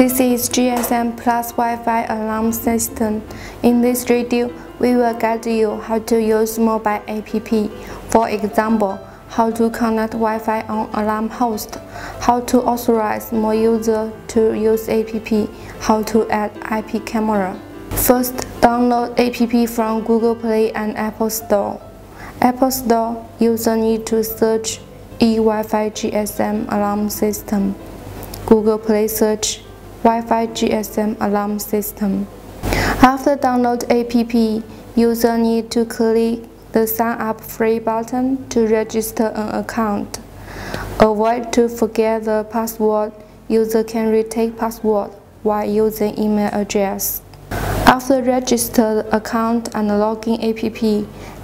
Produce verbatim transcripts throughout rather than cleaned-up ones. This is G S M Plus Wi-Fi Alarm System. In this video, we will guide you how to use mobile app. For example, how to connect Wi-Fi on alarm host, how to authorize more users to use app, how to add I P camera. First, download app from Google Play and Apple Store. Apple Store, user need to search e Wi-Fi G S M Alarm System. Google Play search Wi-Fi G S M Alarm System. After download app, user need to click the sign up free button to register an account. Avoid to forget the password. User can retake password while using email address. After register the account and logging app,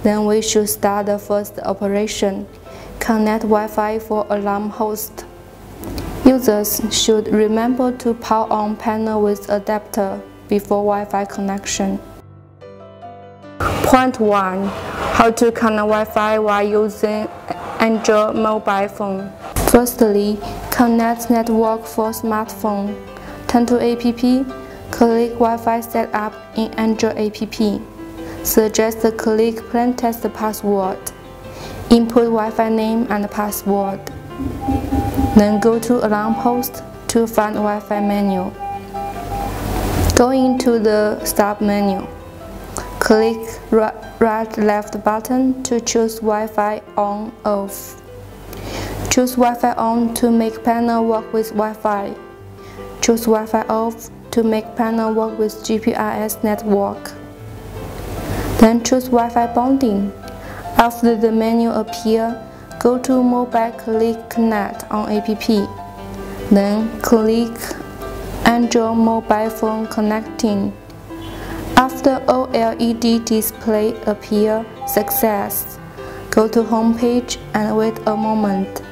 then we should start the first operation. Connect Wi-Fi for alarm host. Users should remember to power on panel with adapter before Wi-Fi connection. Point one. How to connect Wi-Fi while using Android mobile phone. Firstly, connect network for smartphone. Turn to app, click Wi-Fi setup in Android app. Suggest click plain text password. Input Wi-Fi name and password. Then go to alarm host to find Wi-Fi menu. Go into the start menu. Click right left button to choose Wi-Fi on off. Choose Wi-Fi on to make panel work with Wi-Fi. Choose Wi-Fi off to make panel work with G P R S network. Then choose Wi-Fi bonding. After the menu appear, go to mobile, click connect on app, then click Android mobile phone connecting. After OLED display appear, success. Go to home page and wait a moment.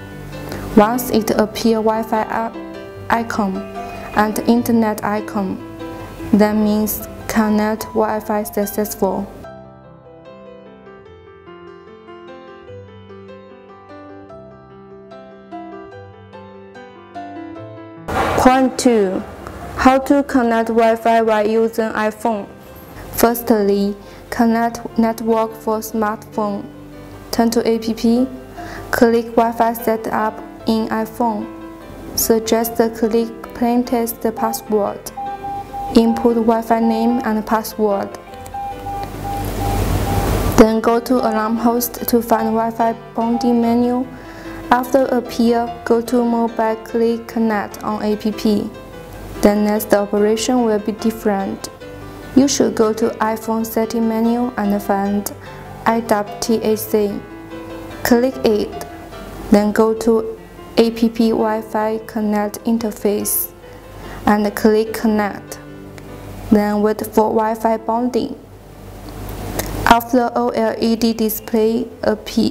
Once it appear Wi-Fi icon and internet icon, that means connect Wi-Fi successful. Point two. How to connect Wi-Fi while using iPhone. Firstly, connect network for smartphone. Turn to app, click Wi-Fi setup in iPhone. Suggest click plain text password. Input Wi-Fi name and password. Then go to alarm host to find Wi-Fi bonding menu. After appear, go to mobile, click connect on app. The next operation will be different. You should go to iPhone setting menu and find I W T A C. Click it, then go to app Wi-Fi connect interface and click connect. Then wait for Wi-Fi bonding. After OLED display appear,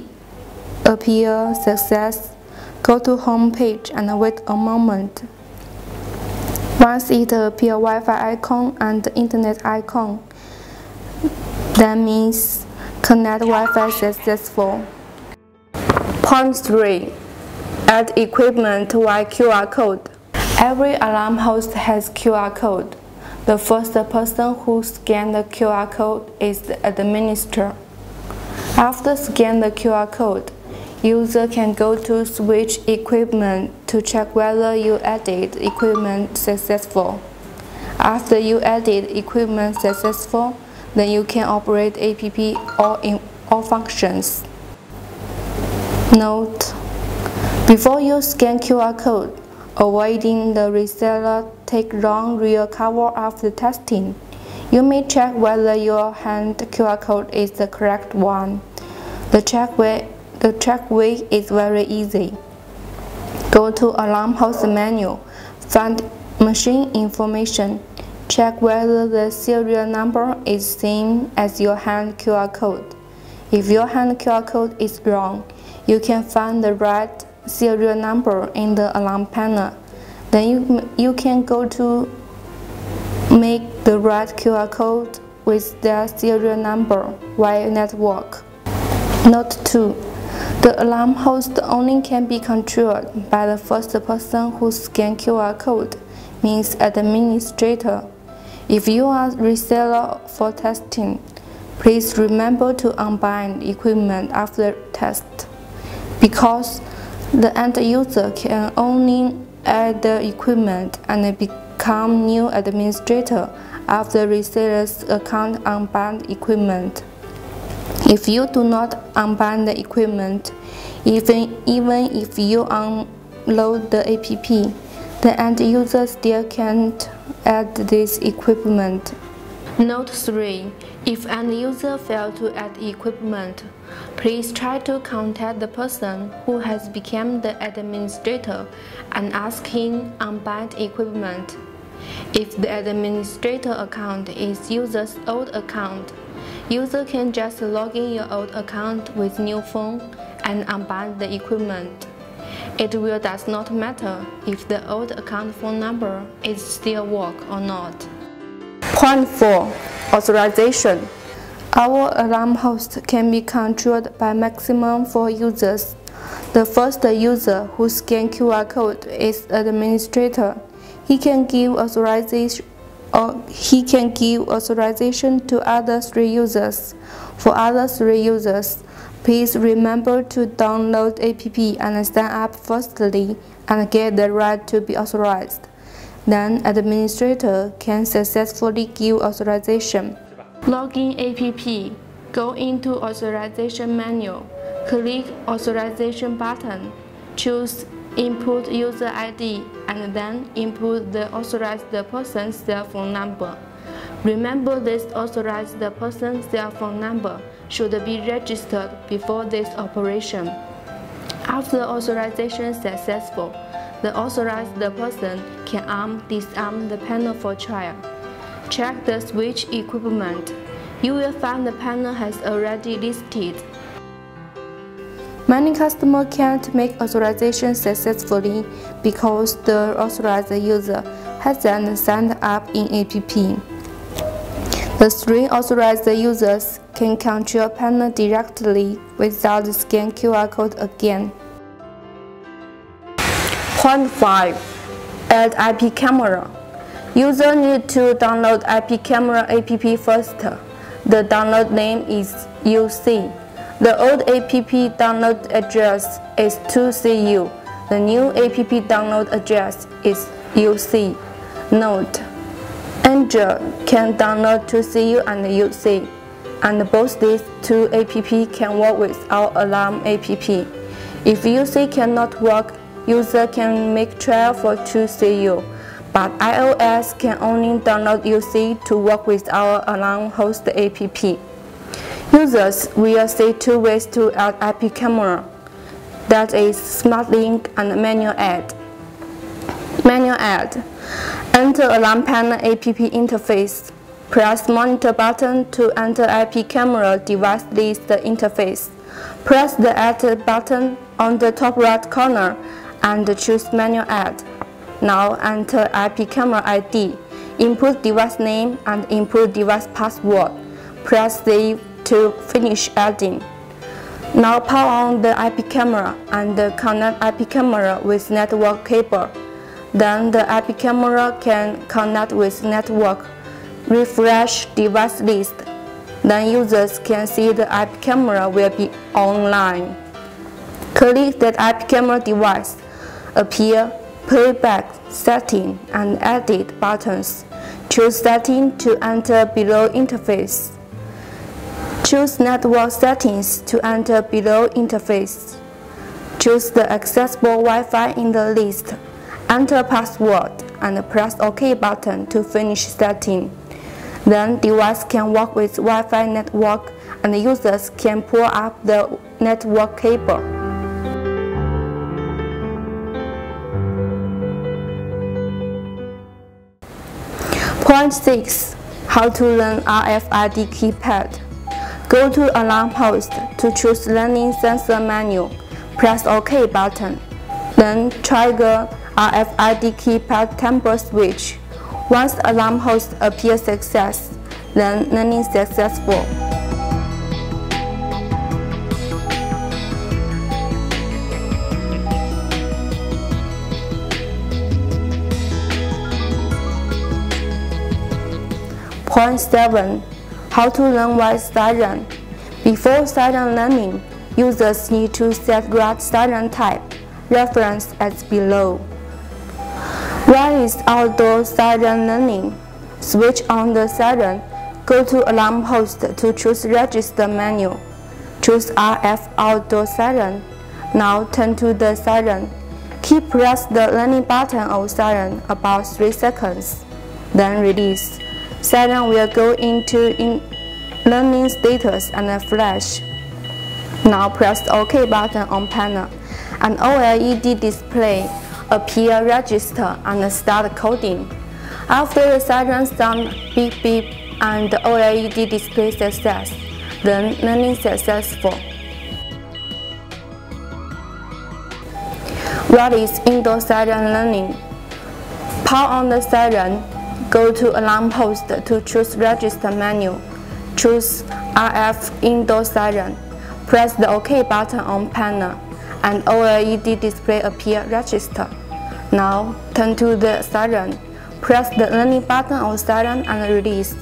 Appear success. Go to home page and wait a moment. Once it appear Wi-Fi icon and internet icon, that means connect Wi-Fi successful. Point three. Add equipment via Q R code. Every alarm host has Q R code. The first person who scans the Q R code is the administrator. After scan the Q R code, user can go to switch equipment to check whether you added equipment successful. After you added equipment successful, then you can operate app or in all functions. Note: before you scan Q R code, avoiding the reseller take wrong real cover after testing. You may check whether your hand Q R code is the correct one. The check way The check way is very easy. Go to alarm host menu, find machine information, check whether the serial number is same as your hand Q R code. If your hand Q R code is wrong, you can find the right serial number in the alarm panel. Then you, you can go to make the right Q R code with their serial number via network. Note two. The alarm host only can be controlled by the first person who scans Q R code, means administrator. If you are a reseller for testing, please remember to unbind equipment after test, because the end user can only add the equipment and become new administrator after reseller's account unbound equipment. If you do not unbind the equipment, even, even if you unload the app, the end user still can't add this equipment. Note three. If an user fails to add equipment, please try to contact the person who has become the administrator and ask him to unbind equipment. If the administrator account is user's old account, user can just log in your old account with new phone and unbind the equipment. It will does not matter if the old account phone number is still work or not. Point four. Authorization. Our alarm host can be controlled by maximum four users. The first user who scans Q R code is administrator. He can give authorization or he can give authorization to other three users. For other three users, please remember to download app and sign up firstly and get the right to be authorized. Then administrator can successfully give authorization. Login app. Go into authorization menu. Click authorization button. Choose input user I D and then input the authorized person's cell phone number. Remember, this authorized person's cell phone number should be registered before this operation. After authorization successful, the authorized person can arm disarm the panel for trial. Check the switch equipment. You will find the panel has already listed. Many customers can't make authorization successfully because the authorized user hasn't signed up in app. The three authorized users can control panel directly without scanning Q R code again. Point five. Add I P camera. User need to download I P camera app first. The download name is U C. The old app download address is two C U. The new app download address is U C. Note: Android can download two C U and U C, and both these two apps can work without alarm app. If U C cannot work, user can make trial for two C U, but iOS can only download U C to work with our alarm host app. Users will see two ways to add I P camera, that is smart link and manual add. Manual add. Enter alarm panel app interface. Press monitor button to enter I P camera device list interface. Press the add button on the top right corner and choose manual add. Now enter I P camera I D, input device name and input device password. Press save to finish adding. Now power on the I P camera and connect I P camera with network cable. Then the I P camera can connect with network. Refresh device list. Then users can see the I P camera will be online. Click that I P camera device. Appear playback, setting, and edit buttons. Choose setting to enter below interface. Choose network settings to enter below interface. Choose the accessible Wi-Fi in the list. Enter password and press OK button to finish setting. Then device can work with Wi-Fi network and users can pull up the network cable. Point six. How to learn R F I D keypad. Go to alarm host to choose learning sensor menu. Press OK button. Then trigger R F I D keypad temper switch. Once alarm host appears success, then learning successful. Point seven. How to learn with student. Before student learning, users need to set right student type, reference as below. What is outdoor student learning? Switch on the student, go to alarm host to choose register menu. Choose R F outdoor student. Now turn to the student. Keep press the learning button of student about three seconds, then release. Student will go into in learning status and flash. Now press the OK button on panel. An OLED display appear, register and start coding. After the student sound beep beep and the OLED display success, then learning successful. What is indoor student learning? Power on the student. Go to alarm post to choose register menu. Choose R F indoor siren. Press the OK button on panel. An OLED display appear, register. Now turn to the siren. Press the learning button on siren and release.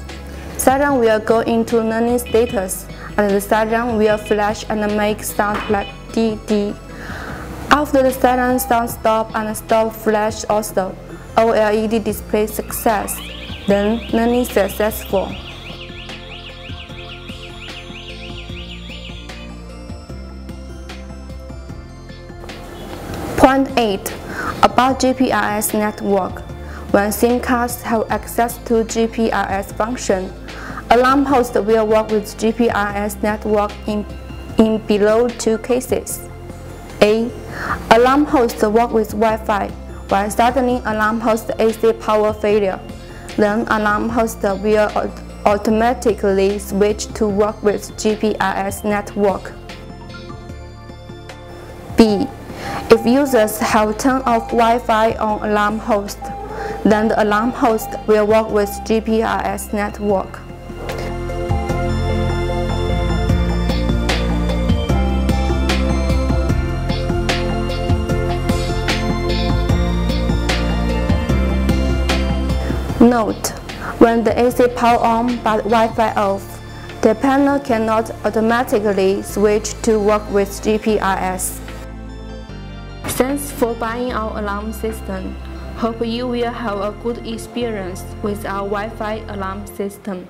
Siren will go into learning status, and the siren will flash and make sound like D D. After the siren sound stop and stop flash also. OLED display success, then learning successful. Point eight. About G P R S network. When SIM cards have access to G P R S function, alarm host will work with G P R S network in, in below two cases. A. Alarm host work with Wi-Fi. When suddenly alarm host A C power failure, then alarm host will automatically switch to work with G P R S network. B. If users have turned off Wi-Fi on alarm host, then the alarm host will work with G P R S network. Note, when the A C power on but Wi-Fi off, the panel cannot automatically switch to work with G P R S. Thanks for buying our alarm system. Hope you will have a good experience with our Wi-Fi alarm system.